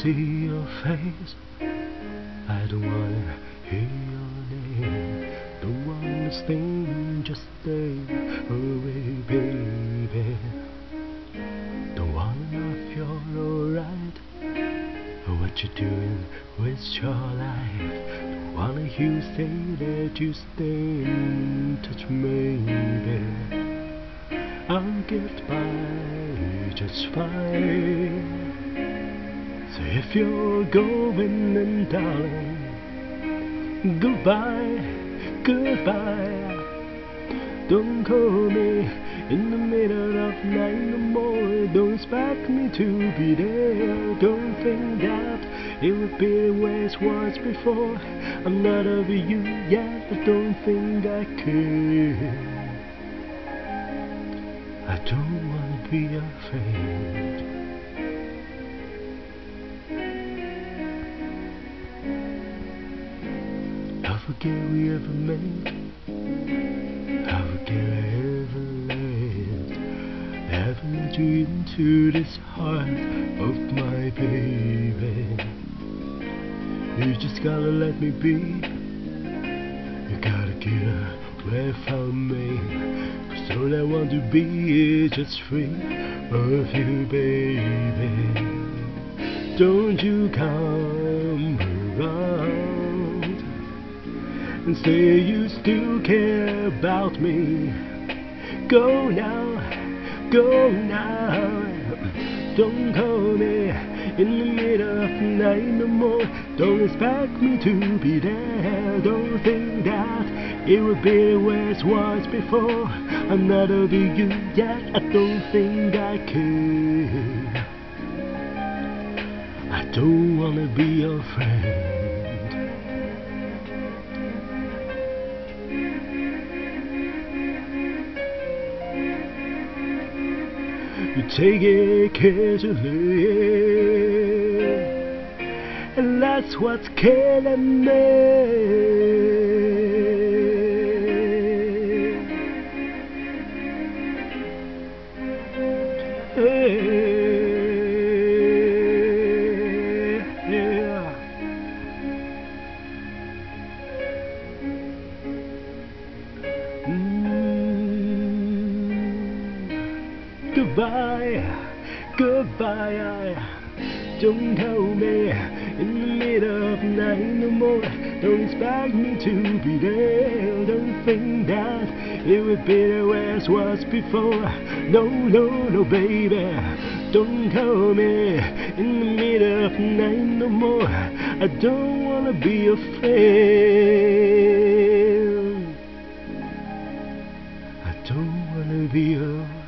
see your face. I don't wanna hear your name. Don't wanna sting, just stay away, baby. Don't wanna know if you're alright, what you're doing with your life. Don't wanna hear you say that you stay in touch, maybe. I'll get by just fine. So if you're going, then darling, goodbye, goodbye. Don't call me in the middle of night no more. Don't expect me to be there. Don't think that it would be the way it was before. I'm not over you yet, but don't think I could. I don't wanna be afraid. I forget we ever met. I forget I ever lived. Ever let you into this heart of my baby. You just gotta let me be. You gotta get away from me. All I want to be is just free of you, baby. Don't you come around and say you still care about me. Go now, go now. Don't call me in the middle of the night no more. Don't expect me to be there. Don't think that it would be the way it was before. I'm not over you yet, I don't think I could. I don't wanna be your friend. You take it casually, and that's what's killing me. Goodbye, goodbye. Don't call me in the middle of the night no more. Don't expect me to be there. Don't think that it would be the way it was before. No, no, no, baby. Don't call me in the middle of the night no more. I don't wanna be afraid. I don't wanna be afraid.